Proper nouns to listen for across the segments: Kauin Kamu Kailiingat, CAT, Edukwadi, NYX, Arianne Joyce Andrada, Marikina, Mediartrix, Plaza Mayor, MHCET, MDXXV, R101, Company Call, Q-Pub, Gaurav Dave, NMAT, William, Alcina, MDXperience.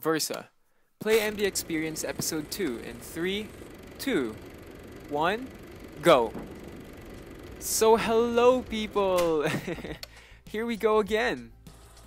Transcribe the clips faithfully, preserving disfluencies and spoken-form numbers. Versa. Play MDXperience episode two in three, two, one, go. So hello people! Here we go again.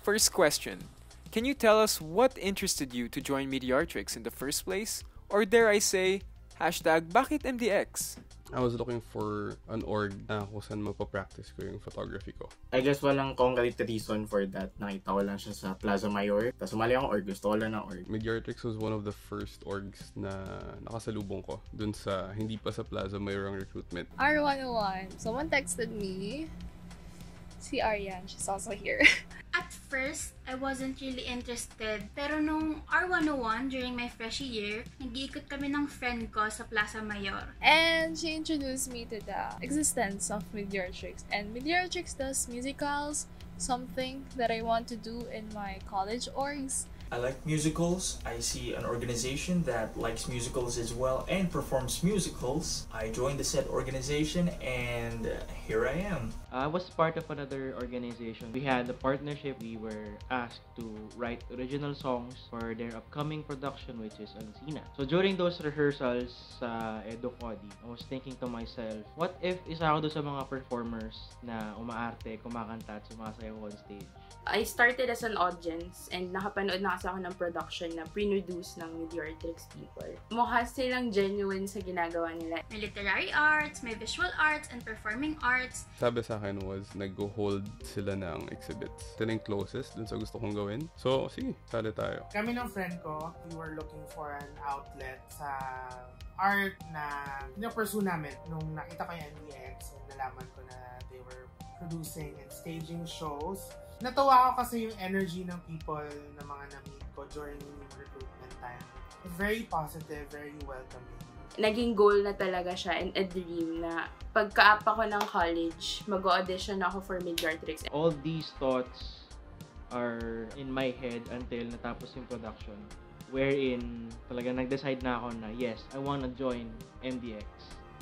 First question. Can you tell us what interested you to join Mediartrix in the first place? Or dare I say, hashtag bakit M D X? I was looking for an org na kung saan mapapractice ko yung photography ko. I guess walang concrete reason for that. Nakita ko lang siya sa Plaza Mayor. Tapos sumali akong org. Gusto ko lang ng org. Mediartrix was one of the first orgs na nakasalubong ko dun sa hindi pa sa Plaza Mayor ang recruitment. R one oh one. Someone texted me. Si Ariane. She's also here. At first, I wasn't really interested. Pero nung R one oh one, during my freshie year, nag-iikot kami ng friend ko sa Plaza Mayor. And she introduced me to the existence of Mediartrix. And Mediartrix does musicals, something that I want to do in my college orgs. I like musicals. I see an organization that likes musicals as well and performs musicals. I joined the said organization and here I am. I was part of another organization. We had a partnership. We were asked to write original songs for their upcoming production, which is Alcina. So during those rehearsals sa Edukwadi, I was thinking to myself, what if isa ako doon sa mga performers na umaarte, kumakanta at sumasayaw on stage? I started as an audience and nakapanood na ako ng production na pre-produced ng Mediartrix people. Mukha silang genuine sa ginagawa nila. May literary arts, may visual arts, and performing arts. Sabi sa akin was, nag-hold sila ng exhibits. Ito na yung closest dun sa gusto kong gawin. So, sige, sali tayo. Kami ng friend ko, we were looking for an outlet sa art na pinapursue namin. Nung nakita ko yung N Y X, nalaman ko na they were producing and staging shows. Natawa ako kasi yung energy ng people na mga na-meet ko during recruitment time. Very positive, very welcoming. Naging goal na talaga siya and a dream na pagka-apa ko ng college, mag-audition ako for Mediartrix. All these thoughts are in my head until natapos yung production. Wherein talaga nag-decide na ako na, yes, I wanna join M D X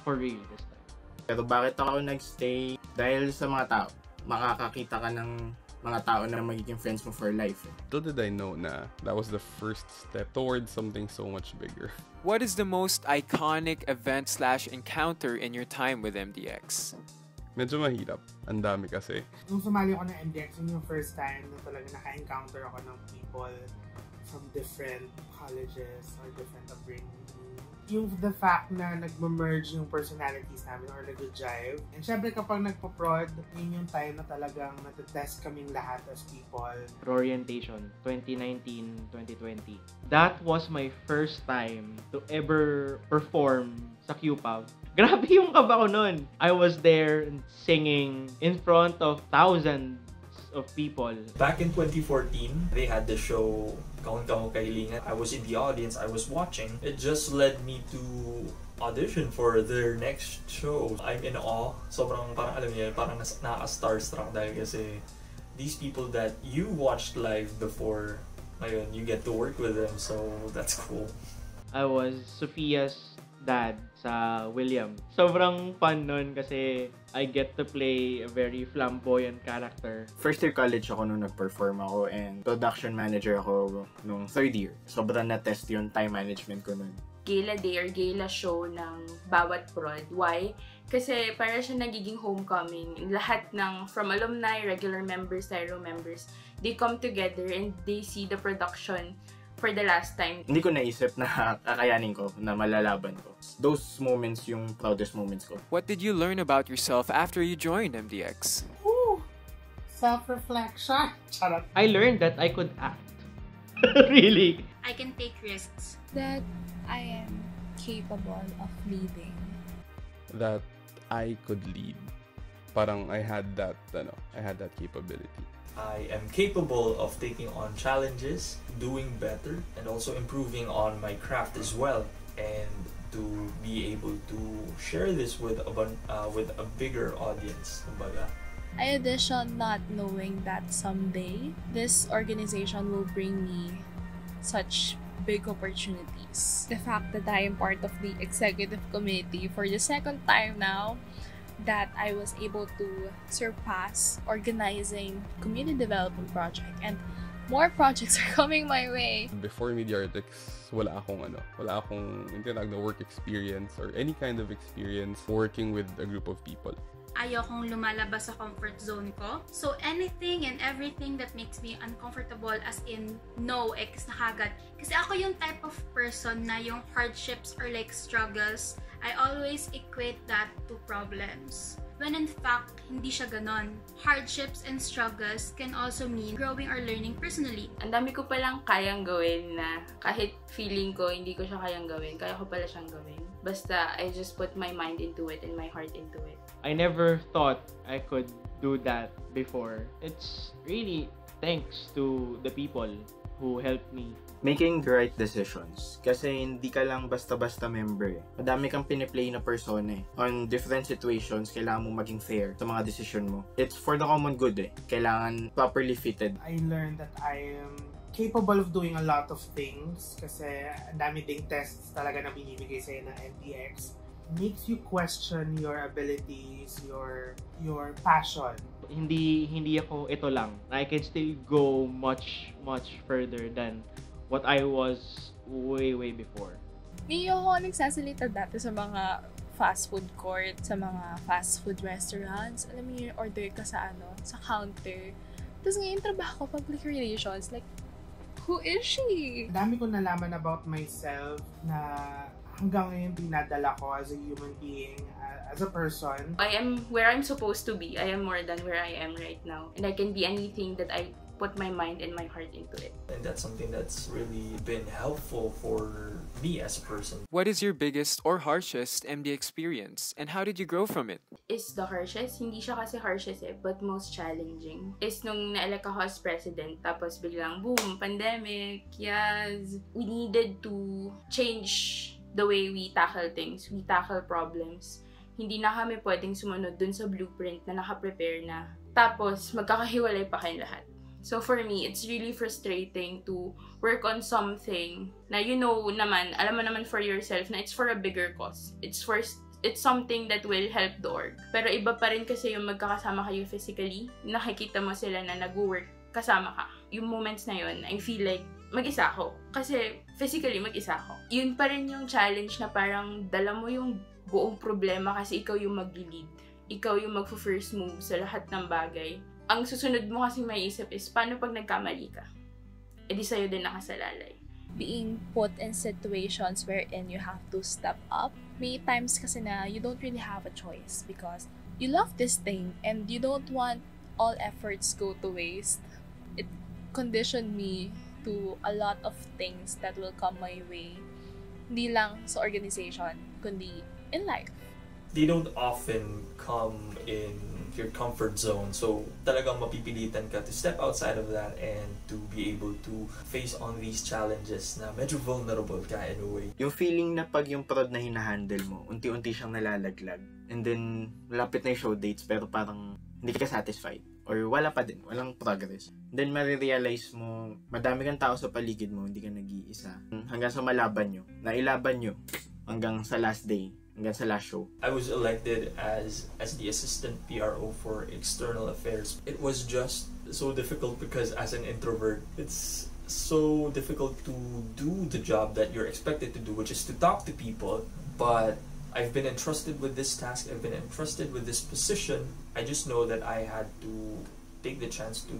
for real this time. Pero bakit ako nag-stay? Dahil sa mga tao, makakakita ka ng mga tao na magiging friends mo for life. Eh. Little did I know na that was the first step towards something so much bigger. What is the most iconic event slash encounter in your time with M D X? Medyo mahirap. Ang dami kasi. Nung sumali ako ng M D X, yung first time na talaga naka-encounter ako ng people from different colleges or different upbringing. Yung the fact na nagma-merge yung personalities namin or nag-jive. And syempre kapag nagpo-prod, yun yung time na talagang natetest kaming lahat as people. Orientation, twenty nineteen to twenty twenty. That was my first time to ever perform sa Q-Pub. Grabe yung kaba ko nun! I was there singing in front of thousands of people. Back in twenty fourteen, they had the show Kauin Kamu Kailiingat. I was in the audience, I was watching. It just led me to audition for their next show. I'm in awe. Sobrang parang alam niya, parang naka-starstruck dahil kasi these people that you watched live before, ngayon, you get to work with them, so that's cool. I was Sophia's dad sa William. Sobrang fun nun kasi I get to play a very flamboyant character. First year college ako nung nag-perform ako and production manager ako nung third year. Sobrang na-test yung time management ko nun. Gala day or gala show ng bawat prod. Why? Kasi para siya nagiging homecoming. Lahat ng from alumni, regular members, tyro members, they come together and they see the production for the last time. Hindi ko naisip na kakayanin ko, na malalaban ko. Those moments yung proudest moments ko. What did you learn about yourself after you joined M D X? Ooh! Self-reflection! Charot! I learned that I could act. Really? I can take risks. That I am capable of leading. That I could lead. Parang I had that, ano, I had that capability. I am capable of taking on challenges, doing better, and also improving on my craft as well, and to be able to share this with a, uh, with a bigger audience. I auditioned not knowing that someday this organization will bring me such big opportunities. The fact that I am part of the executive committee for the second time now, that I was able to surpass organizing community development project and more projects are coming my way. Before Mediartrix, wala akong ano, wala akong na work experience or any kind of experience working with a group of people. Ayokong lumalabas sa comfort zone ko. So anything and everything that makes me uncomfortable, as in no, ex na kagad. Kasi ako yung type of person na yung hardships or like struggles, I always equate that to problems. When in fact, hindi siya ganon. Hardships and struggles can also mean growing or learning personally. Ang dami ko palang kayang gawin na kahit feeling ko hindi ko siya kayang gawin, kaya ko pala siyang gawin. Basta I just put my mind into it and my heart into it. I never thought I could do that before. It's really thanks to the people who helped me. Making the right decisions. Kasi hindi ka lang basta-basta member eh. Madami kang piniplay na persona eh. On different situations, kailangan mo maging fair sa mga decision mo. It's for the common good eh. Kailangan properly fitted. I learned that I am capable of doing a lot of things kasi dami ding tests talaga na binibigay sa'yo na M D X. Makes you question your abilities, your your passion. Hindi hindi ako ito lang. I can still go much much further than what I was way way before. Hindi ako nagsasalita dati sa mga fast food court, sa mga fast food restaurants. Alam mo yung order ka sa ano, sa counter. Tapos ngayon trabaho ko public relations, like who is she? Dami ko nalaman about myself na hanggang ngayon pinadala ko as a human being, uh, as a person. I am where I'm supposed to be. I am more than where I am right now. And I can be anything that I put my mind and my heart into it. And that's something that's really been helpful for me as a person. What is your biggest or harshest M D experience? And how did you grow from it? It's the harshest. Hindi siya kasi harshest eh, but most challenging. It's nung na-elect ako as president, tapos biglang boom, pandemic, yes. We needed to change the way we tackle things, we tackle problems. Hindi na kami pwedeng sumunod dun sa blueprint na naka-prepare na. Tapos, magkakahiwalay pa kayo lahat. So for me, it's really frustrating to work on something na you know naman, alam mo naman for yourself na it's for a bigger cause. It's for It's something that will help the org. Pero iba pa rin kasi yung magkakasama kayo physically, nakikita mo sila na nag-work kasama ka. Yung moments na yun, I feel like mag-isa ako. Kasi physically, mag-isa ako. Yun pa rin yung challenge na parang dala mo yung buong problema kasi ikaw yung mag-lead. Ikaw yung mag-first move sa lahat ng bagay. Ang susunod mo kasi may isip is, paano pag nagkamali ka? E di sa'yo din nakasalalay. Being put in situations wherein you have to step up, may times kasi na you don't really have a choice because you love this thing and you don't want all efforts go to waste. It conditioned me to a lot of things that will come my way, hindi lang sa organization, kundi in life. They don't often come in your comfort zone, so talagang mapipilitan ka to step outside of that and to be able to face on these challenges na medyo vulnerable ka in a way. Yung feeling na pag yung prod na hinahandle mo, unti-unti siyang nalalaglag, and then malapit na yung show dates pero parang hindi ka satisfied. Or wala pa din, walang progress. Then marirealize mo, madami kang tao sa paligid mo, hindi ka nag-iisa. Hanggang sa malaban nyo, nailaban nyo, hanggang sa last day, hanggang sa last show. I was elected as as the assistant P R O for external affairs. It was just so difficult because as an introvert, it's so difficult to do the job that you're expected to do, which is to talk to people, but I've been entrusted with this task, I've been entrusted with this position. I just know that I had to take the chance to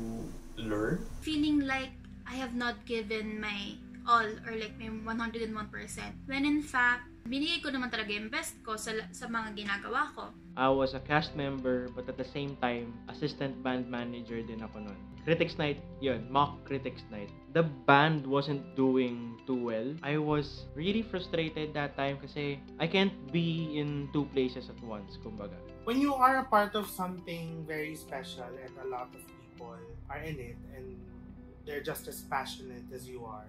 learn. Feeling like I have not given my all or like my one hundred and one percent. When in fact, binigay ko naman talaga yung best ko sa, sa mga ginagawa ko. I was a cast member but at the same time, assistant band manager din ako nun. Critics Night, yun, mock Critics Night. The band wasn't doing too well. I was really frustrated that time kasi I can't be in two places at once, kumbaga. When you are a part of something very special and a lot of people are in it and they're just as passionate as you are,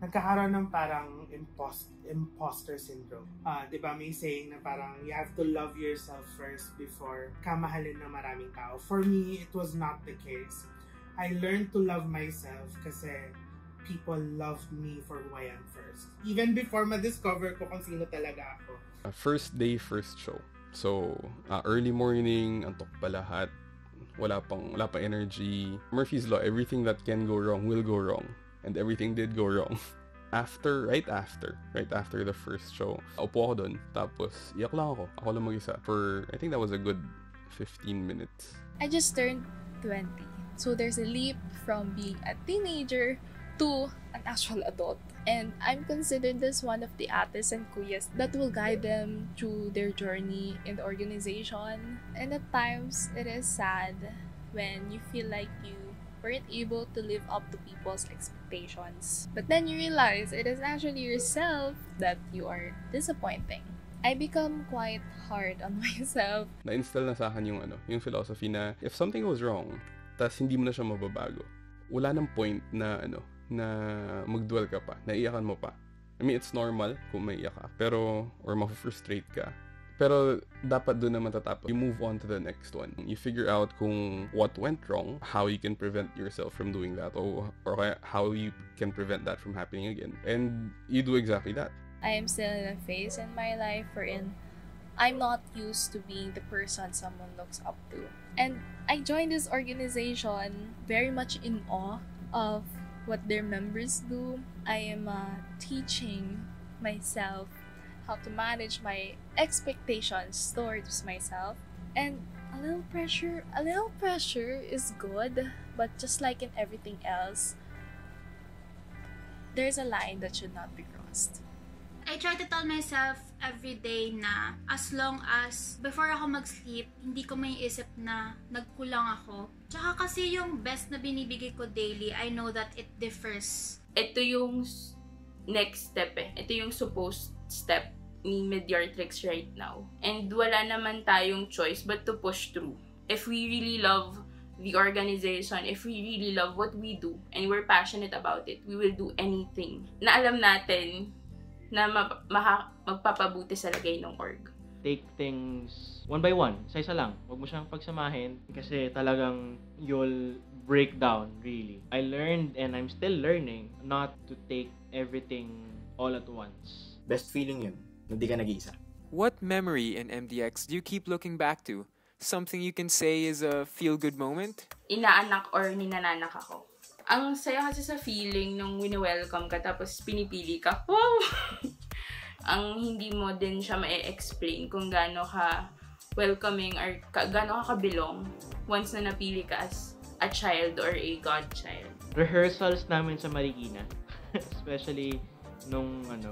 nagkakaroon ng parang impost imposter syndrome. Uh, diba may saying na parang you have to love yourself first before kamahalin ng maraming tao. For me, it was not the case. I learned to love myself kasi people loved me for who I am first. Even before ma-discover ko kung sino talaga ako. First day, first show. So, uh, early morning, antok pa lahat. wala pang, wala pang energy. Murphy's Law, everything that can go wrong will go wrong. And everything did go wrong. After, right after, right after the first show, upo ako dun, tapos iyak lang ako. Ako lang mag-isa. For, I think that was a good fifteen minutes. I just turned twenty. So there's a leap from being a teenager to an actual adult. And I'm considered as one of the ates and kuyas that will guide them through their journey in the organization. And at times, it is sad when you feel like you weren't able to live up to people's expectations. But then you realize it is actually yourself that you are disappointing. I become quite hard on myself. Na-install na sa akin yung, ano, yung philosophy na if something goes wrong, tas hindi mo na siya mababago, wala nang point na ano, na magduel ka pa, naiiyakan mo pa. I mean, it's normal kung maiiyak ka, pero, or ma-frustrate ka. Pero, dapat doon na matatapos. You move on to the next one. You figure out kung what went wrong, how you can prevent yourself from doing that, or, or how you can prevent that from happening again. And you do exactly that. I am still in a phase in my life wherein I'm not used to being the person someone looks up to. And I joined this organization very much in awe of what their members do. I am uh, teaching myself how to manage my expectations towards myself. And a little pressure, a little pressure is good, but just like in everything else, there's a line that should not be crossed. I try to tell myself every day na as long as before ako mag-sleep, hindi ko may isip na nagkulang ako. Tsaka kasi yung best na binibigay ko daily, I know that it differs. Ito yung next step eh. Ito yung supposed step ni Mediartrix right now. And wala naman tayong choice but to push through. If we really love the organization, if we really love what we do, and we're passionate about it, we will do anything na alam natin na ma- ma- magpapabuti sa lagay ng org. Take things one by one, isa-isa lang. Huwag mo siyang pagsamahin kasi talagang you'll break down, really. I learned and I'm still learning not to take everything all at once. Best feeling yun, hindi ka nag-iisa. What memory in M D X do you keep looking back to? Something you can say is a feel-good moment? Inaanak or ninananak ako. Ang saya kasi sa feeling nung wini-welcome ka tapos pinipili ka. Wow! Ang hindi mo din siya ma-explain kung gaano ka welcoming or ka, gaano ka kabilong once na napili ka as a child or a godchild. Rehearsals namin sa Marikina. Especially nung ano,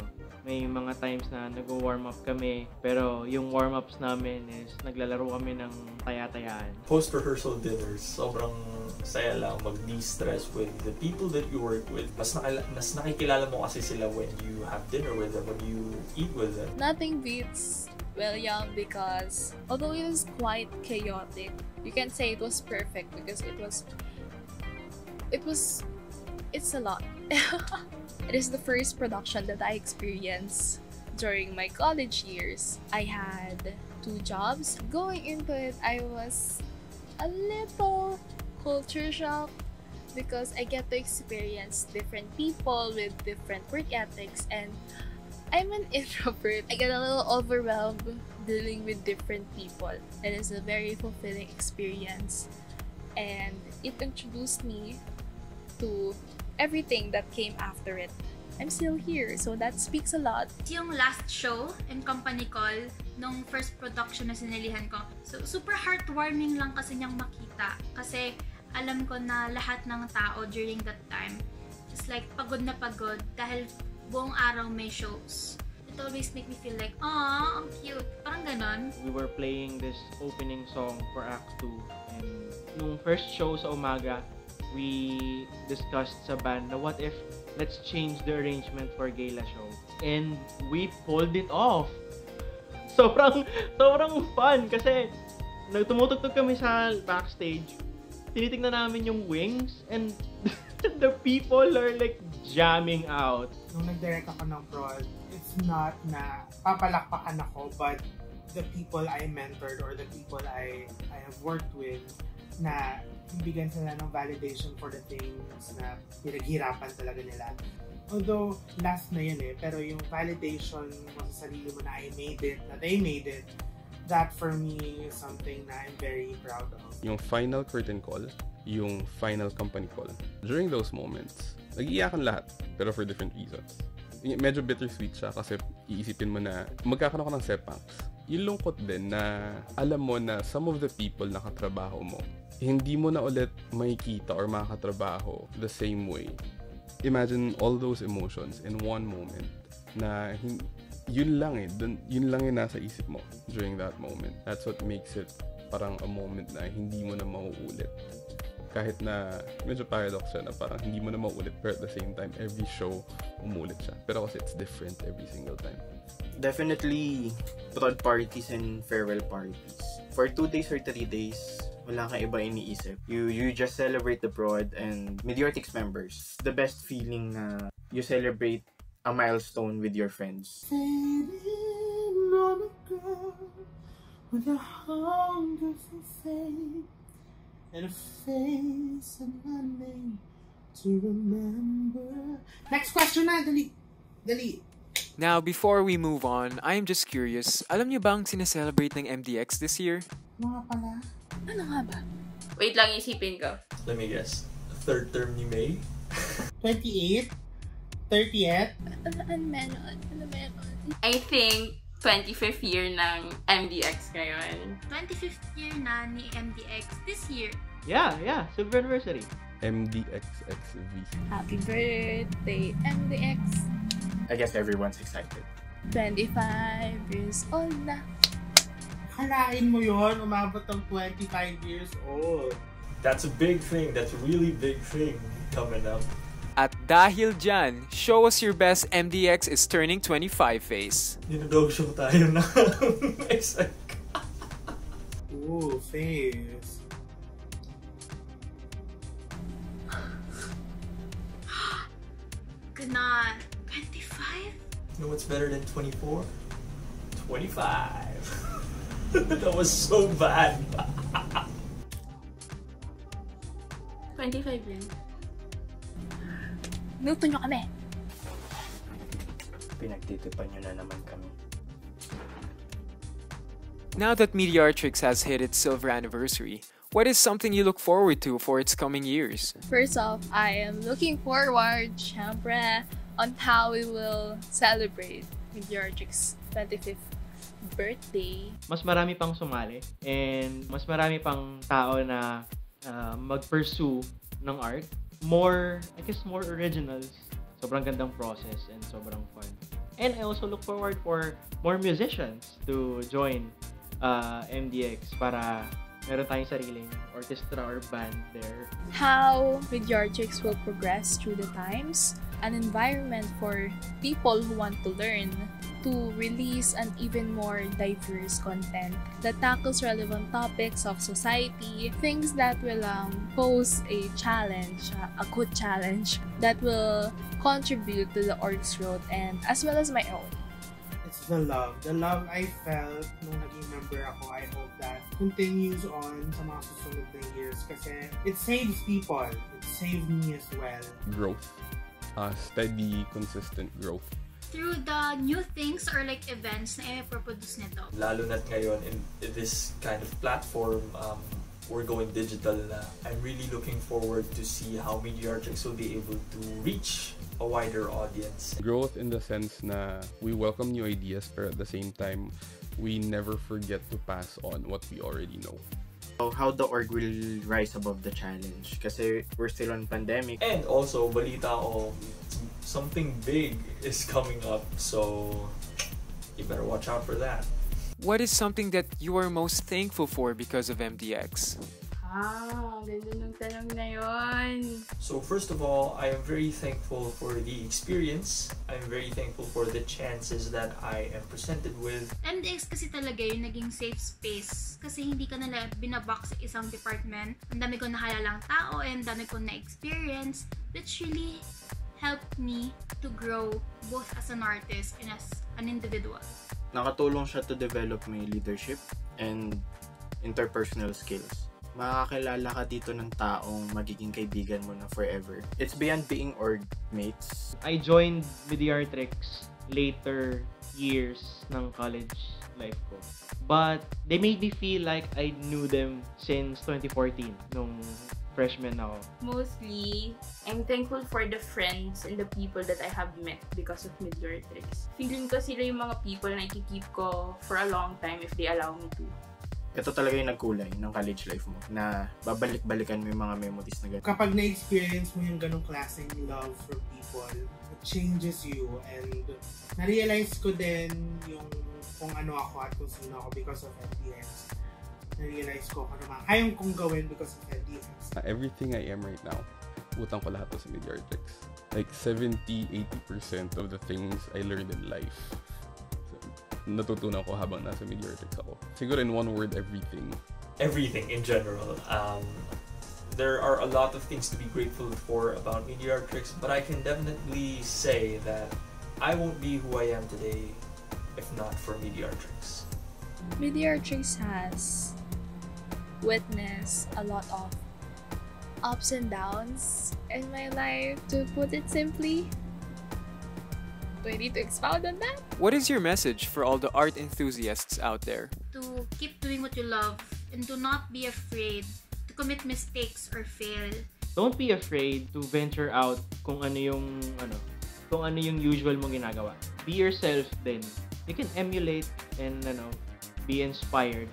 may mga times na nag-warm up kami. Pero yung warm-ups namin is naglalaro kami ng taya-tayaan. Post-rehearsal dinners, sobrang saya lang mag-de-stress with the people that you work with. Mas, nakala- mas nakikilala mo kasi sila when you have dinner with them, when you eat with them. Nothing beats William because although it was quite chaotic, you can say it was perfect because it was... It was... It's a lot. It is the first production that I experienced during my college years. I had two jobs. Going into it, I was a little... culture shock because I get to experience different people with different work ethics, and I'm an introvert. I get a little overwhelmed dealing with different people. It is a very fulfilling experience, and it introduced me to everything that came after it. I'm still here, so that speaks a lot. Yung last show in Company Call, nung first production na sinilihan ko, so super heartwarming lang kasi niyang makita kasi alam ko na lahat ng tao during that time just like pagod na pagod dahil buong araw may shows. It always make me feel like, aww, ang cute. Parang ganon. We were playing this opening song for Act two. And nung first show sa umaga, we discussed sa band na what if let's change the arrangement for gala show. And we pulled it off. Sobrang, sobrang fun kasi nagtumutugtog kami sa backstage. Tinitingnan namin yung wings and the people are like jamming out. Nung nag-direct ako ng prod, it's not na papalakpakan ako, but the people I mentored or the people I, I have worked with na bigyan sila ng validation for the things na pinaghirapan talaga nila. Although, last na yun eh, pero yung validation mo sa sarili mo na I made it, na they made it, that for me is something that I'm very proud of. Yung final curtain call, yung final company call. During those moments, nag-iiyakan lahat, pero for different reasons. Medyo bittersweet siya kasi iisipin mo na magkakaroon ka ng setbacks. Yung lungkot din na alam mo na some of the people na katrabaho mo, hindi mo na ulit makikita or makakatrabaho the same way. Imagine all those emotions in one moment na yun lang eh, dun, yun lang eh nasa isip mo during that moment. That's what makes it parang a moment na hindi mo na mauulit. Kahit na medyo paradox siya na parang hindi mo na maulit, pero at the same time, every show umulit siya. Pero kasi it's different every single time. Definitely, prod parties and farewell parties. For two days or three days, wala kang iba iniisip. You, you just celebrate the prod and Mediartrix members. The best feeling na you celebrate a milestone with your friends. Fading on a girl with a hunger for fame and a face and my name to remember. Next question na, dali. Dali. Now, before we move on, I am just curious, alam niyo bang sineselebrate ng M D X this year? Mga pala. Ano nga ba? Wait lang, isipin ko. Let me guess. Third term ni May? twenty-eight? thirtieth? Ano meron? Ano meron? I think twenty-fifth year ng M D X ngayon. twenty-fifth year na ni M D X this year. Yeah, yeah. Silver anniversary. M D X X V. Happy birthday, M D X. I guess everyone's excited. twenty-five years old na. Kalain mo yun, umabot ng twenty-five years old. That's a big thing. That's a really big thing coming up. At dahil dyan, show us your best M D X is turning twenty-five face. Dinodog show tayo na. Excited ka. Ooh, face. Good na. twenty-five? You know what's better than twenty-four? twenty-five. That was so bad. twenty-five yun. Nuto nyo kami! Pinagtitipan nyo na naman kami. Now that Mediartrix has hit its silver anniversary, what is something you look forward to for its coming years? First off, I am looking forward, syempre, on how we will celebrate Mediartrix's twenty-fifth birthday. Mas marami pang sumali and mas marami pang tao na uh, mag-pursue ng art. More, I guess, more originals. Sobrang gandang process and sobrang fun. And I also look forward for more musicians to join uh, M D X para meron tayong sariling orchestra or band there. How Mediartrix will progress through the times, an environment for people who want to learn to release an even more diverse content that tackles relevant topics of society, things that will um, pose a challenge, a good challenge, that will contribute to the org's growth and as well as my own. It's the love. The love I felt nung naging member ako, I hope that continues on sa mga susunod na years kasi it saves people. It saved me as well. Growth. Uh, steady, consistent growth. Through the new things or like events na i-produce nito. Lalo na't ngayon in this kind of platform, um, we're going digital na. I'm really looking forward to see how Mediartrix will be able to reach a wider audience. Growth in the sense na we welcome new ideas, but at the same time, we never forget to pass on what we already know. How the org will rise above the challenge kasi we're still on pandemic. And also, balita ko, something big is coming up, so you better watch out for that. What is something that you are most thankful for because of M D X? Ah, ganda ng tanong na yun. So first of all, I am very thankful for the experience. I am very thankful for the chances that I am presented with. M D X kasi talaga yung naging safe space. Kasi hindi ka nala binabox sa isang department. Ang dami kong nakalalang tao and dami kong na-experience. That's really helped me to grow both as an artist and as an individual. Nakatulong siya to develop my leadership and interpersonal skills. Makakilala ka dito ng taong magiging kaibigan mo na forever. It's beyond being org mates. I joined Mediartrix later years ng college life ko. But they made me feel like I knew them since twenty fourteen, nung freshman ako. Mostly, I'm thankful for the friends and the people that I have met because of Mediartrix. Feeling ko sila yung mga people na ikikip ko for a long time if they allow me to. Ito talaga yung nagkulay ng college life mo na babalik-balikan mo yung mga memories na ganun. Kapag na-experience mo yung ganung klaseng love for people, it changes you, and na-realize ko din yung kung ano ako at kung sino ako because of M D X. Na-realize ko kung ano ayaw kong gawin because of M D X. Everything I am right now, utang ko lahat ko sa Mediartrix. Like seventy to eighty percent of the things I learned in life, natutunan ko habang nasa Mediartrix ako. Siguro in one word, everything. Everything in general. Um, there are a lot of things to be grateful for about Mediartrix, but I can definitely say that I won't be who I am today if not for Mediartrix. Mediartrix has witnessed a lot of ups and downs in my life, to put it simply. Do I need to expound on that? What is your message for all the art enthusiasts out there? To keep doing what you love and to not be afraid to commit mistakes or fail. Don't be afraid to venture out kung ano yung ano, kung ano yung usual mong ginagawa. Be yourself then. You can emulate and you know, be inspired,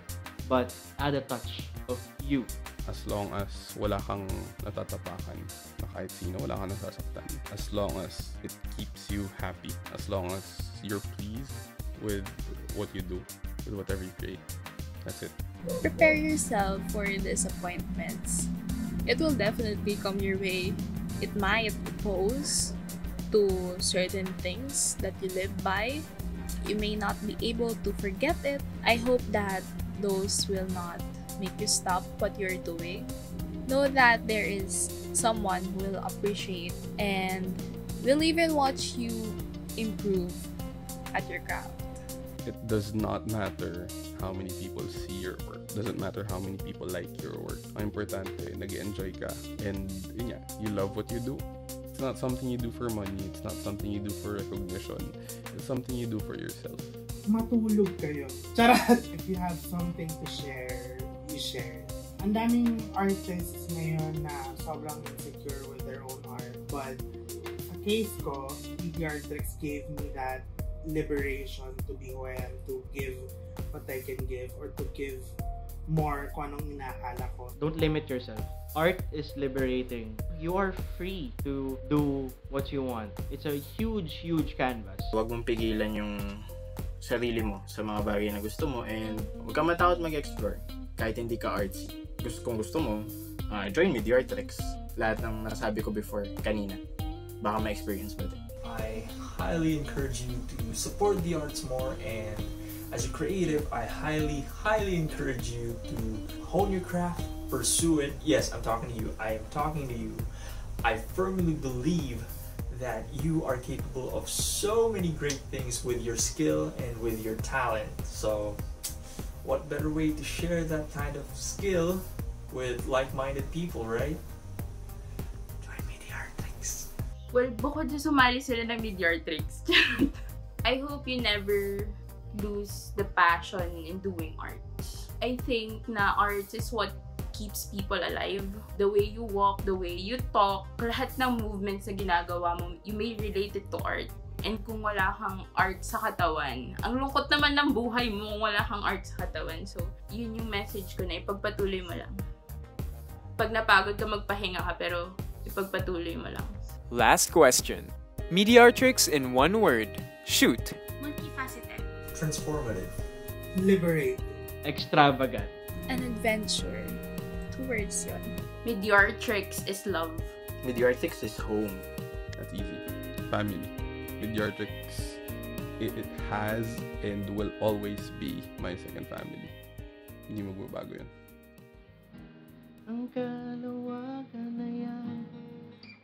but add a touch of you. As long as wala kang natatapakan na kahit sino, wala kang nasasaktan. As long as it keeps you happy. As long as you're pleased with what you do, with whatever you create. That's it. Prepare yourself for disappointments. It will definitely come your way. It might oppose to certain things that you live by. You may not be able to forget it. I hope that those will not make you stop what you're doing. Know that there is someone who will appreciate and will even watch you improve at your craft. It does not matter how many people see your work. It doesn't matter how many people like your work. Ang importante, nag-enjoy ka. And yun nga, you love what you do. It's not something you do for money. It's not something you do for recognition. It's something you do for yourself. Matulog kayo. Charat! If you have something to share, share. Ang daming artists ngayon na sobrang insecure with their own art, but sa case ko, Mediartrix gave me that liberation to be who I am, to give what I can give, or to give more kung anong inaakala ko. Don't limit yourself. Art is liberating. You are free to do what you want. It's a huge, huge canvas. Huwag mong pigilan yung sarili mo sa mga bagay na gusto mo, and huwag kang matakot mag-explore. Kahit hindi ka artsy. Kung gusto mo, uh, join Mediartrix. Lahat ng nasabi ko before, kanina. Baka ma-experience mo din. I highly encourage you to support the arts more, and as a creative, I highly, highly encourage you to hone your craft, pursue it. Yes, I'm talking to you. I am talking to you. I firmly believe that you are capable of so many great things with your skill and with your talent. So, what better way to share that kind of skill with like-minded people, right? Join Mediartrix. Well, bukod na sumali sila ng Mediartrix. I hope you never lose the passion in doing art. I think na art is what keeps people alive. The way you walk, the way you talk, lahat ng movements na ginagawa mo, you may relate it to art. And kung wala kang art sa katawan, ang lungkot naman ng buhay mo kung wala kang art sa katawan. So, yun yung message ko na ipagpatuloy mo lang. Pag napagod ka, magpahinga ka, pero ipagpatuloy mo lang. Last question. Mediartrix in one word. Shoot. Multifaceted. Transformative. Liberate. Extravagant. An adventure. Two words yun. Mediartrix is love. Mediartrix is home. That's easy. Family. Mediartrix, it, it has and will always be my second family. Hindi magbabago yun. Ang kalawakan na yan,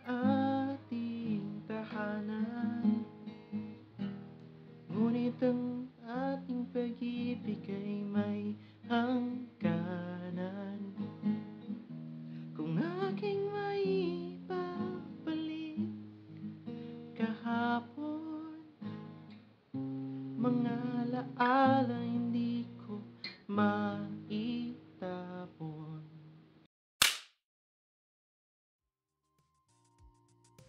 ating tahanan. Ngunit ang ating pag-ibig ay may hangganan. Kung aking maipabalik kahapon, mga alaala hindi maitapon.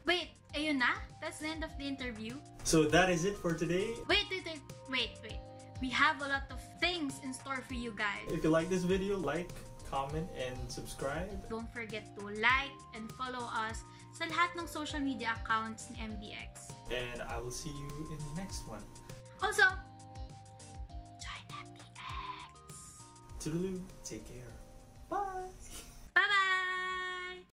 Wait, ayun na? That's the end of the interview. So that is it for today. Wait, wait, wait, wait, wait. We have a lot of things in store for you guys. If you like this video, like, comment, and subscribe. Don't forget to like and follow us sa lahat ng social media accounts ni M D X. And I will see you in the next one. Also, join M D X. Toodaloo. Take care.